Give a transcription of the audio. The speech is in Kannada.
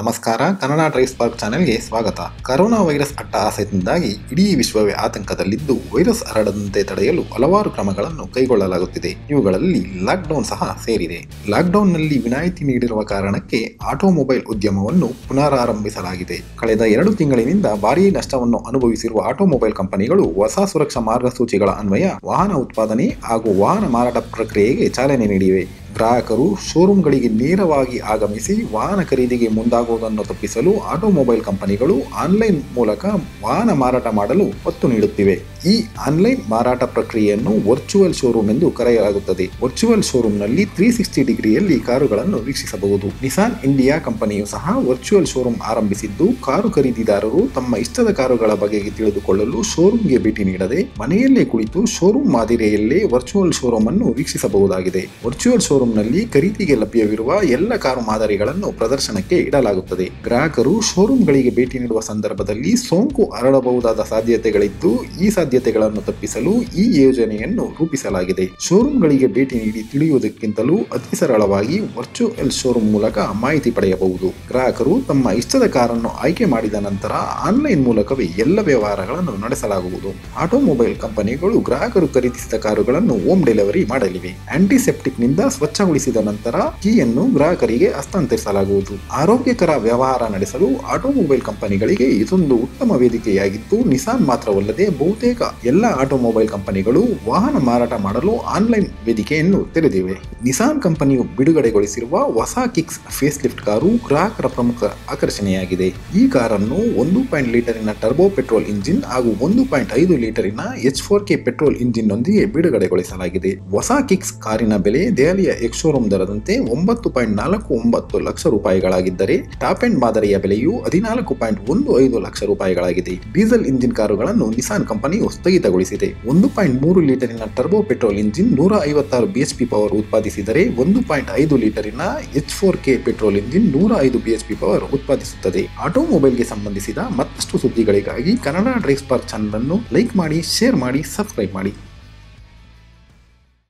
ನಮಸ್ಕಾರ ಕನ್ನಡ ಡ್ರೈವ್ ಸ್ಪಾರ್ಕ್ ಚಾನೆಲ್ಗೆ ಸ್ವಾಗತ. ಕರೋನಾ ವೈರಸ್ ಅಟ್ಟಹಾಸದಿಂದಾಗಿ ಇಡೀ ವಿಶ್ವವೇ ಆತಂಕದಲ್ಲಿದ್ದು, ವೈರಸ್ ಹರಡದಂತೆ ತಡೆಯಲು ಹಲವಾರು ಕ್ರಮಗಳನ್ನು ಕೈಗೊಳ್ಳಲಾಗುತ್ತಿದೆ. ಇವುಗಳಲ್ಲಿ ಲಾಕ್ಡೌನ್ ಸಹ ಸೇರಿದೆ. ಲಾಕ್ಡೌನ್ನಲ್ಲಿ ವಿನಾಯಿತಿ ನೀಡಿರುವ ಕಾರಣಕ್ಕೆ ಆಟೋಮೊಬೈಲ್ ಉದ್ಯಮವನ್ನು ಪುನರಾರಂಭಿಸಲಾಗಿದೆ. ಕಳೆದ 2 ತಿಂಗಳಿನಿಂದ ಭಾರೀ ನಷ್ಟವನ್ನು ಅನುಭವಿಸಿರುವ ಆಟೋಮೊಬೈಲ್ ಕಂಪನಿಗಳು ಹೊಸ ಸುರಕ್ಷಾ ಮಾರ್ಗಸೂಚಿಗಳ ಅನ್ವಯ ವಾಹನ ಉತ್ಪಾದನೆ ಹಾಗೂ ವಾಹನ ಮಾರಾಟ ಪ್ರಕ್ರಿಯೆಗೆ ಚಾಲನೆ ನೀಡಿವೆ. ಗ್ರಾಹಕರು ಶೋರೂಮ್ಗಳಿಗೆ ನೇರವಾಗಿ ಆಗಮಿಸಿ ವಾಹನ ಖರೀದಿಗೆ ಮುಂದಾಗುವುದನ್ನು ತಪ್ಪಿಸಲು ಆಟೋಮೊಬೈಲ್ ಕಂಪನಿಗಳು ಆನ್ಲೈನ್ ಮೂಲಕ ವಾಹನ ಮಾರಾಟ ಮಾಡಲು ಒತ್ತು ನೀಡುತ್ತಿವೆ. ಈ ಆನ್ಲೈನ್ ಮಾರಾಟ ಪ್ರಕ್ರಿಯೆಯನ್ನು ವರ್ಚುವಲ್ ಶೋರೂಮ್ ಎಂದು ಕರೆಯಲಾಗುತ್ತದೆ. ವರ್ಚುವಲ್ ಶೋರೂಮ್ನಲ್ಲಿ 360 ಡಿಗ್ರಿಯಲ್ಲಿ ಕಾರುಗಳನ್ನು ವೀಕ್ಷಿಸಬಹುದು. ನಿಸಾನ್ ಇಂಡಿಯಾ ಕಂಪನಿಯು ಸಹ ವರ್ಚುವಲ್ ಶೋರೂಮ್ ಆರಂಭಿಸಿದ್ದು, ಕಾರು ಖರೀದಿದಾರರು ತಮ್ಮ ಇಷ್ಟದ ಕಾರುಗಳ ಬಗೆಗೆ ತಿಳಿದುಕೊಳ್ಳಲು ಶೋರೂಮ್ಗೆ ಭೇಟಿ ನೀಡದೆ ಮನೆಯಲ್ಲೇ ಕುಳಿತು ಶೋರೂಮ್ ಮಾದರಿಯಲ್ಲೇ ವರ್ಚುವಲ್ ಶೋರೂಮ್ ಅನ್ನು ವೀಕ್ಷಿಸಬಹುದಾಗಿದೆ. ವರ್ಚುವಲ್ ಶೋರೂಮ್ನಲ್ಲಿ ಖರೀದಿಗೆ ಲಭ್ಯವಿರುವ ಎಲ್ಲ ಕಾರು ಮಾದರಿಗಳನ್ನು ಪ್ರದರ್ಶನಕ್ಕೆ ಇಡಲಾಗುತ್ತದೆ. ಗ್ರಾಹಕರು ಶೋರೂಮ್ಗಳಿಗೆ ಭೇಟಿ ನೀಡುವ ಸಂದರ್ಭದಲ್ಲಿ ಸೋಂಕು ಹರಡಬಹುದಾದ ಸಾಧ್ಯತೆಗಳಿದ್ದು, ಈ ಸಾಧ್ಯತೆಗಳನ್ನು ತಪ್ಪಿಸಲು ಈ ಯೋಜನೆಯನ್ನು ರೂಪಿಸಲಾಗಿದೆ. ಶೋರೂಮ್ಗಳಿಗೆ ಭೇಟಿ ನೀಡಿ ತಿಳಿಯುವುದಕ್ಕಿಂತಲೂ ಅತಿ ಸರಳವಾಗಿ ವರ್ಚುವಲ್ ಶೋರೂಮ್ ಮೂಲಕ ಮಾಹಿತಿ ಪಡೆಯಬಹುದು. ಗ್ರಾಹಕರು ತಮ್ಮ ಇಷ್ಟದ ಕಾರನ್ನು ಆಯ್ಕೆ ಮಾಡಿದ ನಂತರ ಆನ್ಲೈನ್ ಮೂಲಕವೇ ಎಲ್ಲ ವ್ಯವಹಾರಗಳನ್ನು ನಡೆಸಲಾಗುವುದು. ಆಟೋಮೊಬೈಲ್ ಕಂಪನಿಗಳು ಗ್ರಾಹಕರು ಖರೀದಿಸಿದ ಕಾರುಗಳನ್ನು ಹೋಮ್ ಡೆಲಿವರಿ ಮಾಡಲಿವೆ. ಆಂಟಿಸೆಪ್ಟಿಕ್ನಿಂದ ಸ್ವಚ್ಛಗೊಳಿಸಿದ ನಂತರ ಕೀಯನ್ನು ಗ್ರಾಹಕರಿಗೆ ಹಸ್ತಾಂತರಿಸಲಾಗುವುದು. ಆರೋಗ್ಯಕರ ವ್ಯವಹಾರ ನಡೆಸಲು ಆಟೋಮೊಬೈಲ್ ಕಂಪನಿಗಳಿಗೆ ಇದೊಂದು ಉತ್ತಮ ವೇದಿಕೆಯಾಗಿದ್ದು, ನಿಸಾನ್ ಮಾತ್ರವಲ್ಲದೆ ಬಹುತೇಕ ಎಲ್ಲ ಆಟೋಮೊಬೈಲ್ ಕಂಪನಿಗಳು ವಾಹನ ಮಾರಾಟ ಮಾಡಲು ಆನ್ಲೈನ್ ವೇದಿಕೆಯನ್ನು ತೆರೆದಿವೆ. ನಿಸಾನ್ ಕಂಪನಿಯು ಬಿಡುಗಡೆಗೊಳಿಸಿರುವ ಹೊಸ ಕಿಕ್ಸ್ ಫೇಸ್ ಲಿಫ್ಟ್ ಕಾರು ಗ್ರಾಹಕರ ಪ್ರಮುಖ ಆಕರ್ಷಣೆಯಾಗಿದೆ. ಈ ಕಾರನ್ನು 1.0 ಲೀಟರಿನ ಟರ್ಬೋ ಪೆಟ್ರೋಲ್ ಇಂಜಿನ್ ಹಾಗೂ 1.5 ಲೀಟರಿನ H4K ಪೆಟ್ರೋಲ್ ಇಂಜಿನ್ನೊಂದಿಗೆ ಬಿಡುಗಡೆಗೊಳಿಸಲಾಗಿದೆ. ಹೊಸ ಕಿಕ್ಸ್ ಕಾರಿನ ಬೆಲೆ ದೆಹಲಿಯ ಎಕ್ಸೋರೂಮ್ ದರದಂತೆ 9.49 ಲಕ್ಷ ರೂಪಾಯಿಗಳಾಗಿದ್ದರೆ, ಟಾಪ್ ಎಂಡ್ ಮಾದರಿಯ ಬೆಲೆಯು 14.15 ಲಕ್ಷ ರೂಪಾಯಿಗಳಾಗಿದೆ. ಡೀಸೆಲ್ ಇಂಜಿನ್ ಕಾರುಗಳನ್ನು ನಿಸಾನ್ ಕಂಪನಿಯು ಸ್ಥಗಿತಗೊಳಿಸಿದೆ. 1.3 ಲೀಟರಿನ turbo petrol engine 156 BHP power ಉತ್ಪಾದಿಸಿದರೆ, 1.5 ಲೀಟರಿನ H4K petrol engine 105 BHP power ಉತ್ಪಾದಿಸುತ್ತದೆ. ಆಟೋಮೊಬೈಲ್ಗೆ ಸಂಬಂಧಿಸಿದ ಮತ್ತಷ್ಟು ಸುದ್ದಿಗಳಿಗಾಗಿ ಕನ್ನಡ ಡ್ರೈವ್ ಸ್ಪಾರ್ಕ್ ಚಾನಲ್ ಅನ್ನು ಲೈಕ್ ಮಾಡಿ, ಶೇರ್ ಮಾಡಿ, ಸಬ್ಸ್ಕ್ರೈಬ್ ಮಾಡಿ.